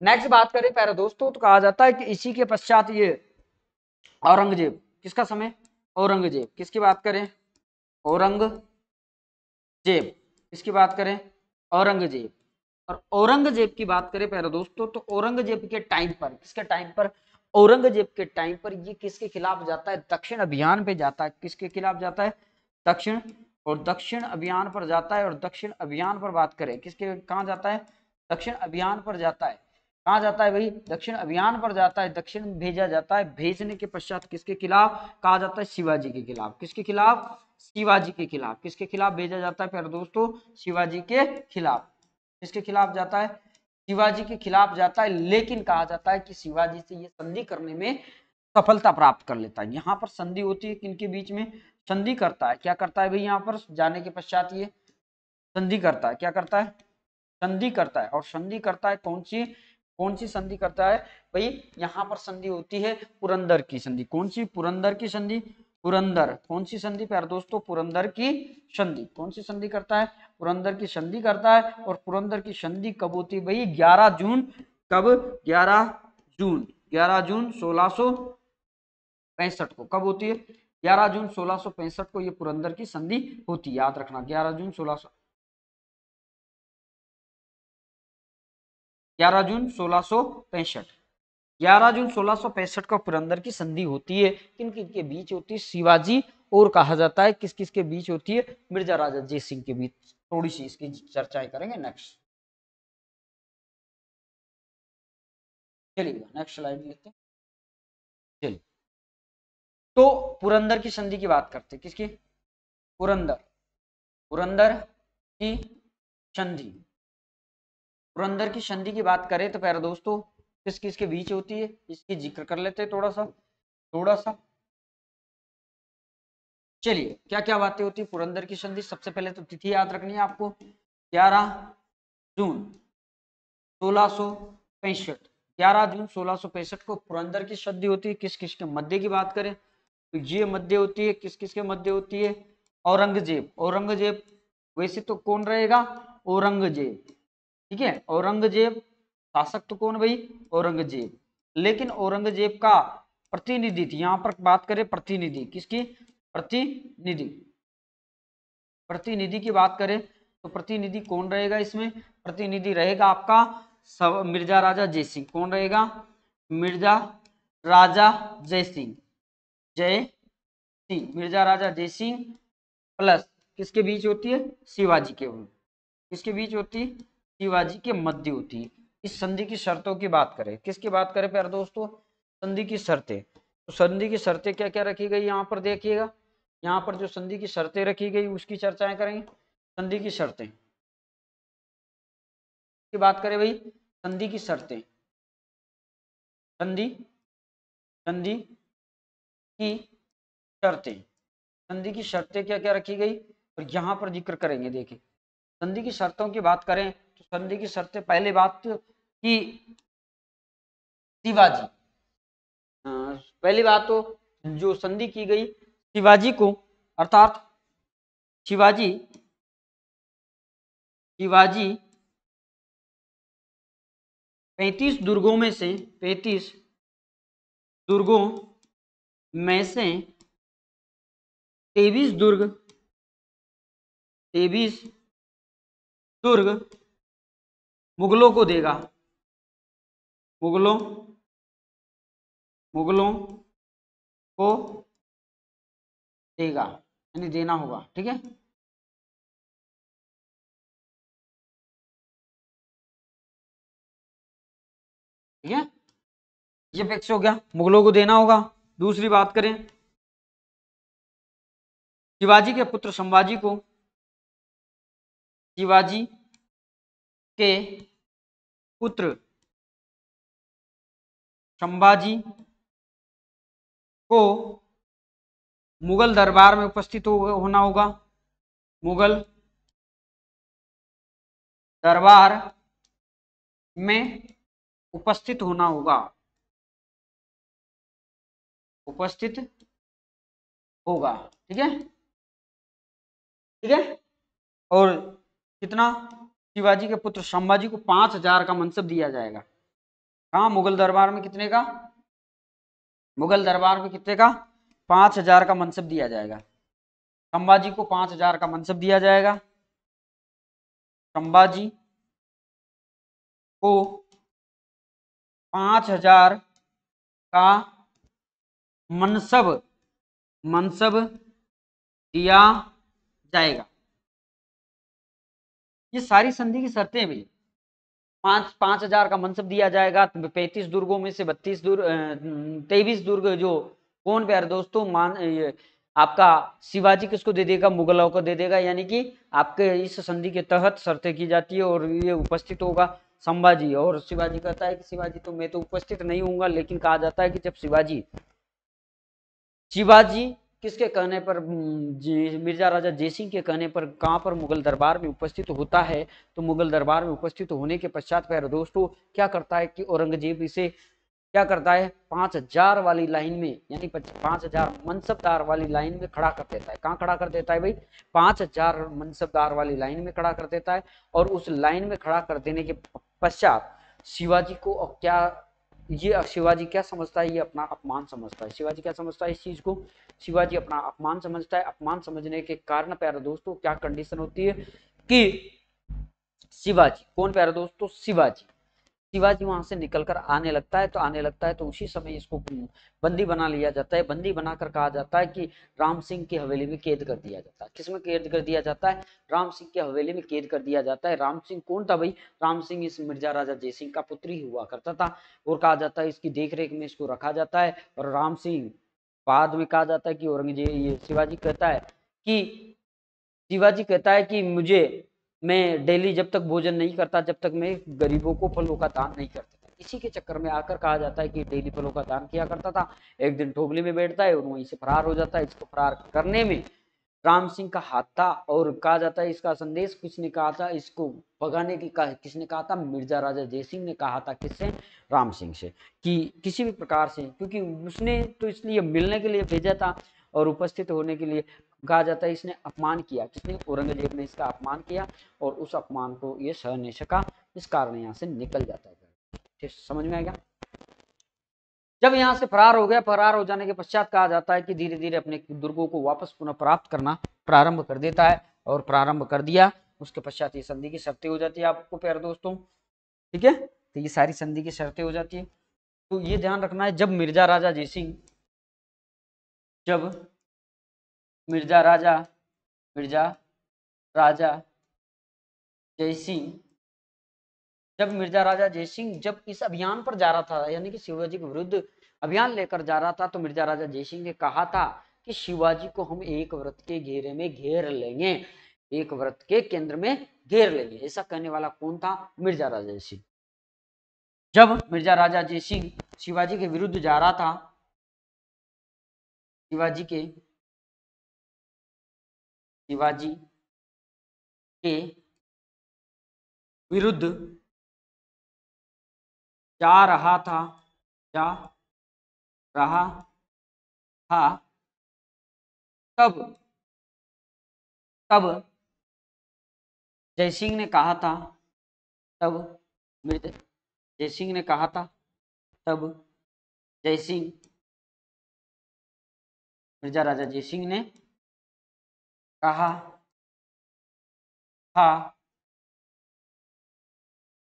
नेक्स्ट बात करें प्यारे दोस्तों तो कहा जाता है कि इसी के पश्चात ये औरंगजेब, किसका समय? औरंगजेब। किसकी बात करें? औरंगजेब। किसकी बात करें? औरंगजेब। और औरंगजेब की बात करें प्यारे दोस्तों तो औरंगजेब के टाइम पर, किसके टाइम पर? औरंगजेब के टाइम पर ये किसके खिलाफ जाता है? दक्षिण अभियान पे जाता है। किसके खिलाफ जाता है? दक्षिण, और दक्षिण अभियान पर जाता है। और दक्षिण अभियान पर बात करें किसके, कहाँ जाता है? दक्षिण अभियान पर जाता है। कहाँ जाता है भाई? दक्षिण अभियान पर जाता है। दक्षिण भेजा जाता है। भेजने के पश्चात किसके खिलाफ? कहा जाता है शिवाजी के खिलाफ। किसके खिलाफ? शिवाजी के खिलाफ। किसके खिलाफ भेजा जाता है प्यारे दोस्तों? शिवाजी के खिलाफ। किसके खिलाफ जाता है? शिवाजी के खिलाफ जाता है। लेकिन कहा जाता है कि शिवाजी से ये संधि करने में सफलता प्राप्त कर लेता है। यहाँ पर संधि होती है किनके बीच में? संधि करता है। क्या करता है भाई? यहाँ पर जाने के पश्चात ये संधि करता है। क्या करता है? संधि करता है। और संधि करता है कौन सी संधि करता है भाई? यहाँ पर संधि होती है पुरंदर की संधि। कौन सी? पुरंदर की संधि। पुरंदर कौन सी संधि प्यारे दोस्तों? पुरंदर की संधि। कौन सी संधि करता है? पुरंदर की संधि करता है। और पुरंदर की संधि कब होती है भाई? 11 जून। कब? 11 जून। 11 जून 1665 को। कब होती है? 11 जून 1665 को ये पुरंदर की संधि होती है। याद रखना 11 जून 1665। 11 जून 1665 को पुरंदर की संधि होती है। किन किन के बीच होती है? शिवाजी और कहा जाता है किस किस के बीच होती है? मिर्जा राजा जयसिंह के बीच। थोड़ी सी इसकी चर्चाएं करेंगे नेक्स्ट। चलिए नेक्स्ट स्लाइड लेते हैं। चलिए तो पुरंदर की संधि की बात करते हैं। किसकी? पुरंदर की संधि। पुरंदर की संधि की बात करें तो प्यारे दोस्तों किस किस के बीच होती है इसकी जिक्र कर लेते हैं थोड़ा सा। चलिए क्या क्या बातें होती है पुरंदर की संधि। सबसे पहले तो तिथि याद रखनी है आपको, 11 जून 1665। 11 जून 1665 को पुरंदर की संधि होती है। किस किस के मध्य की बात करें तो ये मध्य होती है। किस किस के मध्य होती है? औरंगजेब वैसे तो कौन रहेगा? औरंगजेब, ठीक है। औरंगजेब शासक तो कौन भाई? औरंगजेब। लेकिन औरंगजेब का प्रतिनिधि, यहाँ पर बात करें प्रतिनिधि, किसकी? प्रतिनिधि की बात करें तो प्रतिनिधि कौन रहेगा इसमें? प्रतिनिधि रहेगा आपका मिर्जा राजा जयसिंह। कौन रहेगा? मिर्जा राजा जयसिंह। मिर्जा राजा जयसिंह प्लस किसके बीच होती है? शिवाजी के। किसके बीच होती है? शिवाजी के मध्य होती है। इस संधि की शर्तों की बात करें, किसकी बात करें प्यारे दोस्तों? संधि की शर्तें। तो संधि की शर्तें क्या क्या रखी गई यहाँ पर देखिएगा। यहाँ पर जो संधि की शर्तें रखी गई उसकी चर्चाएं करेंगे। संधि की शर्तें की बात करें भाई, संधि की शर्तें। संधि की शर्तें क्या क्या रखी गई और यहाँ पर जिक्र करेंगे। देखिए संधि की शर्तों की बात करें तो संधि की शर्तें, पहले बात कि शिवाजी, पहली बात तो जो संधि की गई शिवाजी को, अर्थात शिवाजी 35 दुर्गों में से 23 दुर्ग मुगलों को देगा। मुगलों को देगा यानी देना होगा, ठीक है। ये फिक्स हो गया, मुगलों को देना होगा। दूसरी बात करें शिवाजी के पुत्र संभाजी को, मुगल दरबार में उपस्थित होना होगा। मुगल दरबार में उपस्थित होना होगा। उपस्थित होगा। ठीक है, ठीक है। और कितना, शिवाजी के पुत्र संभाजी को 5000 का मनसब दिया जाएगा। कहाँ, मुगल दरबार में। कितने का, मुगल दरबार में कितने का, 5000 का मनसब दिया जाएगा। संभाजी को 5000 का मनसब दिया जाएगा। संभाजी को 5000 का मनसब दिया जाएगा। ये सारी संधि की शर्तें भी, 5000 का मनसब दिया जाएगा। 35 दुर्गों में से 23 दुर्ग जो कौन पे है दोस्तों, आपका शिवाजी किसको दे देगा, मुगलों को दे देगा। यानी कि आपके इस संधि के तहत शर्तें की जाती है और ये उपस्थित होगा संभाजी। और शिवाजी कहता है कि शिवाजी तो मैं तो उपस्थित नहीं होऊंगा, लेकिन कहा जाता है कि जब शिवाजी किसके कहने पर, मिर्जा राजा जयसिंह के कहने पर कहाँ पर, मुगल दरबार में उपस्थित होता है। तो मुगल दरबार में उपस्थित होने के पश्चात फिर दोस्तों क्या करता है कि औरंगजेब इसे क्या करता है, 5000 वाली लाइन में, यानी 5000 मनसबदार वाली लाइन में खड़ा कर देता है। कहाँ खड़ा कर देता है भाई, 5000 मनसबदार वाली लाइन में खड़ा कर देता है। और उस लाइन में खड़ा कर देने के पश्चात शिवाजी को क्या, ये शिवाजी क्या समझता है, ये अपना अपमान समझता है। शिवाजी क्या समझता है इस चीज को, शिवाजी अपना अपमान समझता है। अपमान समझने के कारण प्यारे दोस्तों क्या कंडीशन होती है कि शिवाजी कौन, प्यारे दोस्तों शिवाजी वहां से निकलकर आने लगता है। तो आने लगता है तो उसी समय इसको बंदी बना लिया जाता है। बंदी बनाकर कहा जाता है कि राम सिंह की हवेली में कैद कर दिया जाता है। किसमें कैद कर दिया जाता है, राम सिंह की हवेली में कैद कर दिया जाता है। राम सिंह कौन था भाई, राम सिंह इस मिर्जा राजा जयसिंह का पुत्र ही हुआ करता था। और कहा जाता है इसकी देखरेख में इसको रखा जाता है। और राम सिंह बाद में कहा जाता है कि औरंगजेब, शिवाजी कहता है कि मैं डेली जब तक भोजन नहीं करता, जब तक मैं गरीबों को फलों का दान नहीं करता। इसी के चक्कर में आकर कहा जाता है कि डेली फलों का दान किया करता था। एक दिन ढोबली में बैठता है और वहीं से फरार हो जाता है। इसको फरार करने में राम सिंह का हाथ था। और कहा जाता है इसका संदेश किसने कहा था, इसको भगाने की किसने कहा था, मिर्जा राजा जयसिंह ने कहा था। किससे, राम सिंह से, कि किसी भी प्रकार से, क्योंकि उसने तो इसलिए मिलने के लिए भेजा था और उपस्थित होने के लिए। कहा जाता है इसने अपमान किया, किसने, औरंगजेब ने इसका अपमान किया और उस अपमान को ये सह नहीं सका, इस कारण यहाँ से निकल जाता है। ठीक, समझ में आएगा। जब यहाँ से फरार हो गया, फरार हो जाने के पश्चात कहा जाता है कि धीरे धीरे अपने दुर्गों को वापस पुनः प्राप्त करना प्रारंभ कर देता है। और प्रारंभ कर दिया, उसके पश्चात ये संधि की शर्तें हो जाती है आपको प्यारे दोस्तों। ठीक है, तो ये सारी संधि की शर्तें हो जाती है। तो ये ध्यान रखना है, जब मिर्जा राजा जयसिंह जब इस अभियान पर जा रहा था, यानी कि शिवाजी के विरुद्ध अभियान लेकर जा रहा था, तो मिर्जा राजा जयसिंह ने कहा था कि शिवाजी को हम एक व्रत के घेरे में घेर लेंगे, एक व्रत के केंद्र में घेर लेंगे। ऐसा कहने वाला कौन था, मिर्जा राजा जयसिंह। जब मिर्जा राजा जयसिंह शिवाजी के विरुद्ध जा रहा था, शिवाजी के विरुद्ध जा रहा था तब जयसिंह ने कहा था, तब मिर्जा राजा जयसिंह ने कहा था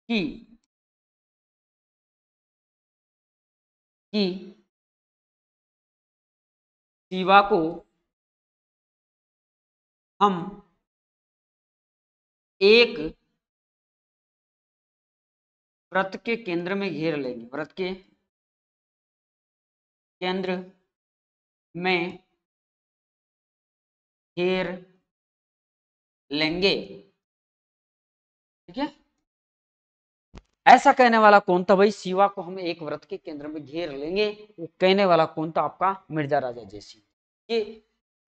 कि शिवा को हम एक व्रत के केंद्र में घेर लेंगे, व्रत के केंद्र में घेर लेंगे। ठीक है, ऐसा कहने वाला कौन था भाई, शिवा को हम एक व्रत के केंद्र में घेर लेंगे, वो कहने वाला कौन था आपका, मिर्जा राजा जयसिंह। ये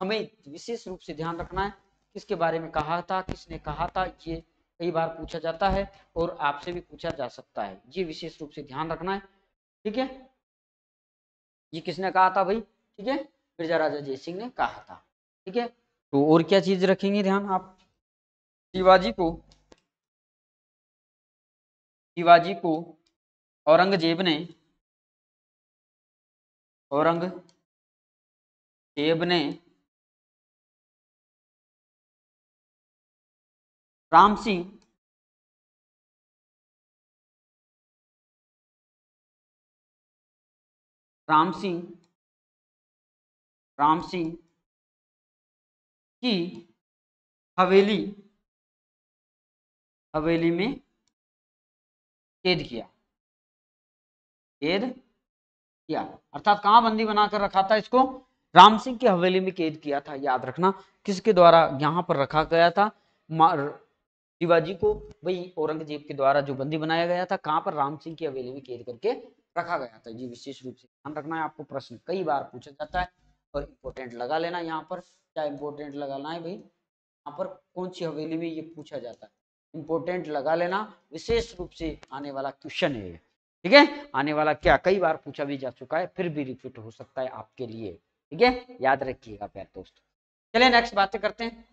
हमें विशेष रूप से ध्यान रखना है, किसके बारे में कहा था, किसने कहा था, ये कई बार पूछा जाता है और आपसे भी पूछा जा सकता है। ये विशेष रूप से ध्यान रखना है। ठीक है, ये किसने कहा था भाई, ठीक है, मिर्जा राजा जयसिंह ने कहा था। ठीक है, तो और क्या चीज रखेंगे ध्यान आप, शिवाजी को औरंगजेब ने राम सिंह की हवेली में कैद किया, अर्थात कहाँ बंदी बनाकर रखा था इसको, राम सिंह की हवेली में कैद किया था। याद रखना किसके द्वारा यहाँ पर रखा गया था शिवाजी को, वही औरंगजेब के द्वारा जो बंदी बनाया गया था, कहाँ पर, राम सिंह की हवेली में कैद करके रखा गया था। ये विशेष रूप से ध्यान रखना है आपको, प्रश्न कई बार पूछा जाता है और इम्पोर्टेंट लगा लेना यहाँ पर, क्या इम्पोर्टेंट लगाना है भाई, यहाँ पर कौन सी हवेली में ये पूछा जाता है, इम्पोर्टेंट लगा लेना, विशेष रूप से आने वाला क्वेश्चन है। ठीक है, आने वाला क्या, कई बार पूछा भी जा चुका है, फिर भी रिपीट हो सकता है आपके लिए। ठीक है, याद रखिएगा प्यार दोस्तों। चलिए नेक्स्ट बातें करते हैं,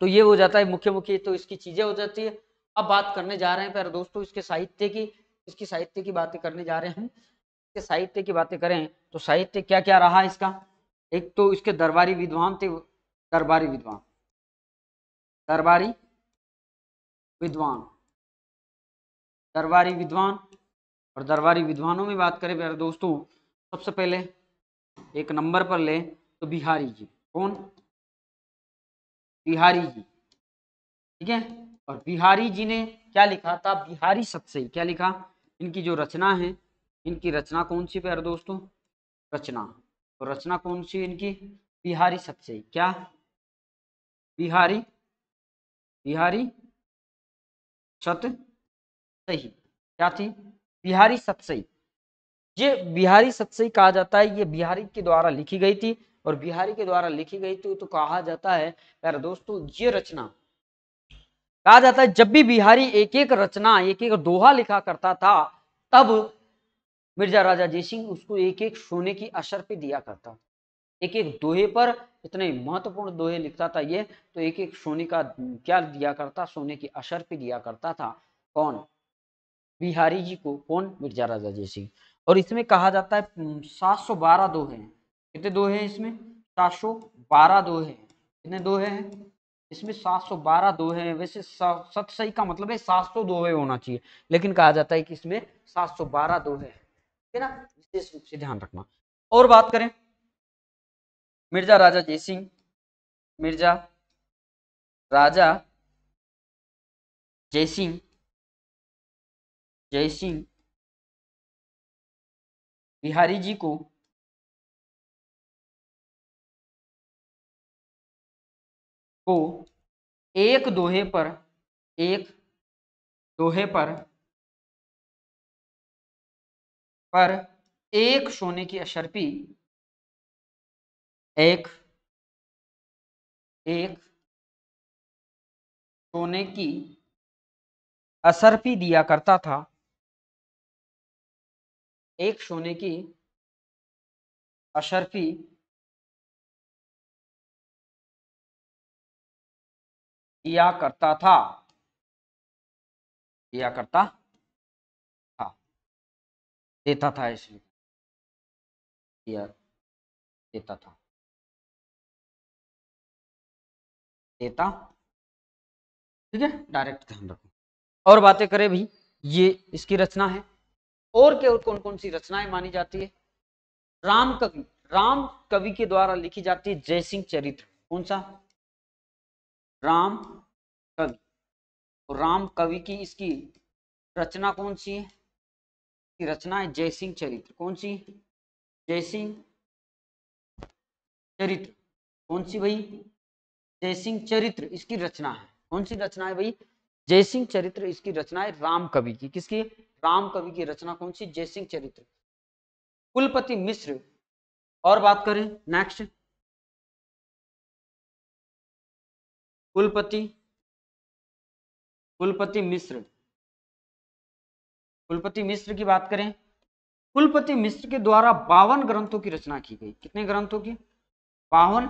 तो ये हो जाता है मुख्य तो इसकी चीजें हो जाती है। अब बात करने जा रहे हैं प्यार दोस्तों इसके साहित्य की, इसकी साहित्य की बातें करने जा रहे हैं। इसके साहित्य की बातें करें तो साहित्य क्या क्या रहा इसका, एक तो इसके दरबारी विद्वान थे, दरबारी विद्वान और दरबारी विद्वानों में बात करें प्यारे दोस्तों, सबसे पहले एक नंबर पर ले तो बिहारी जी, कौन, बिहारी जी। ठीक है, और बिहारी जी ने क्या लिखा था, बिहारी सतसई क्या लिखा, इनकी जो रचना है, इनकी रचना कौन सी प्यारे दोस्तों, रचना कौन सी इनकी, बिहारी सतसई, क्या, बिहारी सतसई क्या थी, बिहारी सतसई। ये बिहारी सतसई कहा जाता है, ये बिहारी के द्वारा लिखी गई थी, और बिहारी के द्वारा लिखी गई थी तो कहा जाता है प्यारे दोस्तों, ये रचना कहा जाता है, जब भी बिहारी एक एक रचना, एक एक दोहा लिखा करता था, तब मिर्जा राजा जयसिंह उसको एक एक सोने की असर पे दिया करता, एक एक दोहे पर, इतने महत्वपूर्ण दोहे लिखता था ये, तो एक एक सोने का क्या दिया करता, सोने की असर पे दिया करता था, कौन, बिहारी जी को, कौन, मिर्जा राजा जयसिंह। और इसमें कहा जाता है 712 दोहे हैं, कितने दोहे हैं इसमें, 712 दोहे हैं, कितने दोहे हैं इसमें, 712 दोहे हैं। वैसे सतसई का मतलब है 700 दोहे होना चाहिए, लेकिन कहा जाता है कि इसमें 712 दोहे हैं, है ना, विशेष रूप से ध्यान रखना। और बात करें मिर्जा राजा जयसिंह बिहारी जी को एक दोहे पर एक सोने की अशर्फी, एक सोने की अशर्फी दिया करता था, एक सोने की अशर्फी दिया करता था, देता था, इसलिए देता। ठीक है, डायरेक्ट ध्यान रखो। और बातें करें भी, ये इसकी रचना है, और क्या कौन कौन सी रचनाएं मानी जाती है, राम कवि के द्वारा लिखी जाती है जयसिंह चरित्र, कौन सा, राम कवि की इसकी रचना कौन सी है, इसकी रचना है जयसिंह चरित्र, कौन सी, जयसिंह चरित्र इसकी रचना है, कौन सी रचना है भाई, जयसिंह चरित्र इसकी रचना है राम कवि की, किसकी, राम कवि की रचना कौन सी, जयसिंह चरित्र। कुलपति मिश्र, और बात करें नेक्स्ट कुलपति मिश्र की बात करें, कुलपति मिश्र के द्वारा 52 ग्रंथों की रचना की गई। कितने ग्रंथों की? 52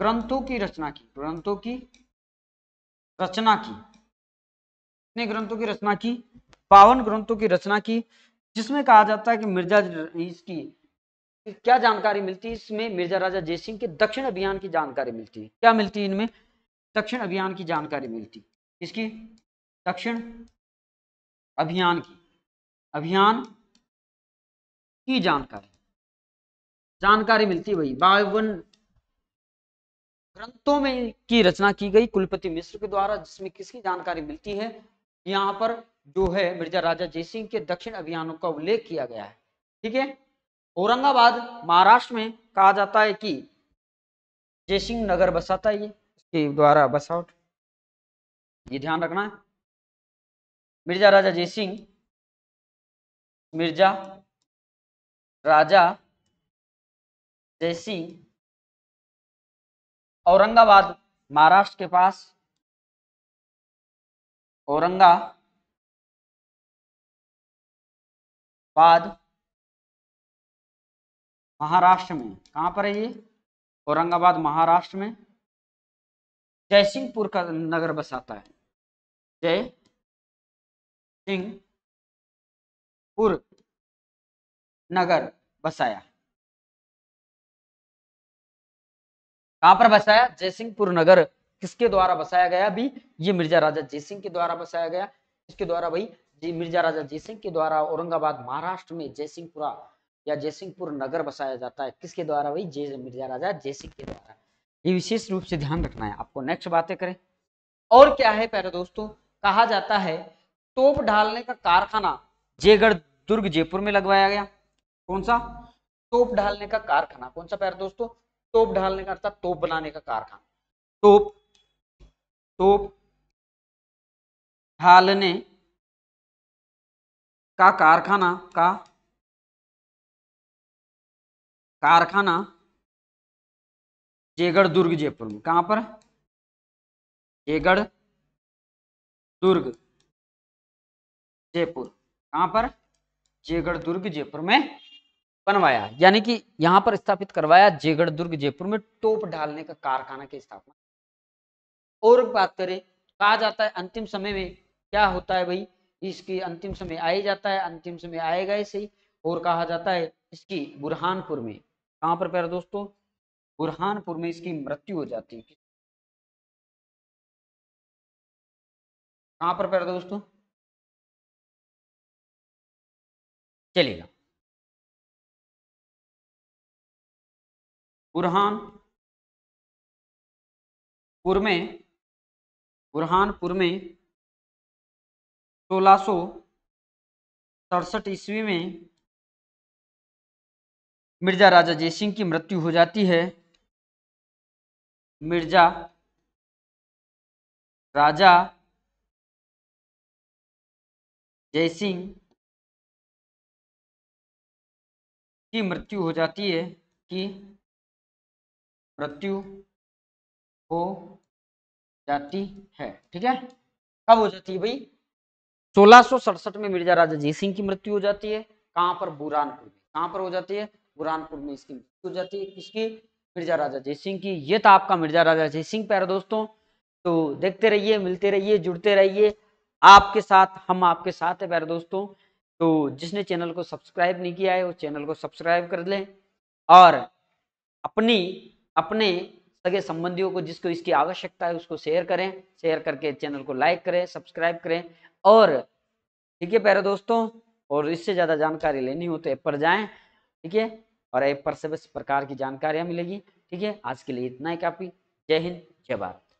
ग्रंथों की रचना की, ग्रंथों की रचना की, कितने ग्रंथों की रचना की? 52 ग्रंथों की रचना की, जिसमें कहा जाता है कि मिर्जा, इसकी क्या जानकारी मिलती है इसमें? मिर्जा राजा जयसिंह के दक्षिण अभियान की जानकारी मिलती है। क्या मिलती है इनमें? दक्षिण अभियान की जानकारी मिलती। इसकी दक्षिण अभियान की, अभियान की जानकारी मिलती। वही 52 ग्रंथों में की रचना की गई कुलपति मिश्र के द्वारा, जिसमें किसकी जानकारी मिलती है? यहाँ पर जो है मिर्जा राजा जयसिंह के दक्षिण अभियानों का उल्लेख किया गया है। ठीक है। औरंगाबाद महाराष्ट्र में कहा जाता है कि जयसिंह नगर बसा था, ये इसके द्वारा बसावट, ये ध्यान रखना है। मिर्जा राजा जयसिंह, औरंगाबाद महाराष्ट्र के पास, औरंगाबाद महाराष्ट्र में, कहां पर है ये? औरंगाबाद महाराष्ट्र में जयसिंहपुर का नगर बसाता है, जयसिंहपुर नगर बसाया। कहां पर बसाया? जयसिंहपुर नगर। किसके द्वारा बसाया गया? भी ये मिर्जा राजा जयसिंह के द्वारा बसाया गया। इसके द्वारा भाई मिर्जा राजा जयसिंह के द्वारा औरंगाबाद महाराष्ट्र में जयसिंहपुरा या जयसिंहपुर नगर बसाया जाता है। किसके द्वारा? वही मिर्जा राजा जयसिंह के द्वारा। ये विशेष रूप से ध्यान रखना है आपको। नेक्स्ट बातें करें और क्या है प्यारे दोस्तों, कहा जाता है तोप ढालने का कारखाना जयगढ़ दुर्ग जयपुर में लगवाया गया। कौन सा? तोप ढालने का कारखाना। कौन सा प्यारे दोस्तों? तोप ढालने का अर्थात तोप बनाने का कारखाना, तोप ढालने का कारखाना का जयगढ़ दुर्ग जयपुर में। कहां पर? जयगढ़ दुर्ग जयपुर। कहां पर? जयगढ़ दुर्ग जयपुर में बनवाया, यानी कि यहां पर स्थापित करवाया जयगढ़ दुर्ग जयपुर में तोप ढालने का कारखाना की स्थापना। और बात करें, कहा जाता है अंतिम समय में क्या होता है भाई? इसकी अंतिम समय आया जाता है, अंतिम समय आएगा ऐसे ही। और कहा जाता है इसकी बुरहानपुर में, कहां पर प्यारे दोस्तों? बुरहानपुर में इसकी मृत्यु हो जाती है। कहां पर प्यारे दोस्तों? चलेगा बुरहानपुर में, बुरहानपुर में 1667 ईस्वी में मिर्जा राजा जयसिंह की मृत्यु हो जाती है। मिर्जा राजा जयसिंह की मृत्यु हो जाती है, कि मृत्यु हो जाती है। ठीक है। कब हो जाती है भाई? 1667 में मिर्जा राजा जयसिंह की मृत्यु हो जाती है। कहां पर? बुरहानपुर में। कहां पर हो जाती है? बुरहानपुर में इसकी मृत्यु हो जाती है। किसकी? मिर्जा राजा जयसिंह की। ये था आपका मिर्जा राजा जयसिंह प्यारे दोस्तों। तो देखते रहिए, मिलते रहिए, जुड़ते रहिए, आपके साथ हम आपके साथ है प्यारे दोस्तों। तो जिसने चैनल को सब्सक्राइब नहीं किया है वो चैनल को सब्सक्राइब कर लें और अपने सगे संबंधियों को जिसको इसकी आवश्यकता है उसको शेयर करें। शेयर करके चैनल को लाइक करें, सब्सक्राइब करें। और ठीक है प्यारे दोस्तों, और इससे ज़्यादा जानकारी लेनी हो तो ऐप पर जाएँ। ठीक है। और ऐप पर सब इस प्रकार की जानकारियाँ मिलेगी। ठीक है। आज के लिए इतना ही काफ़ी। जय हिंद, जय भारत।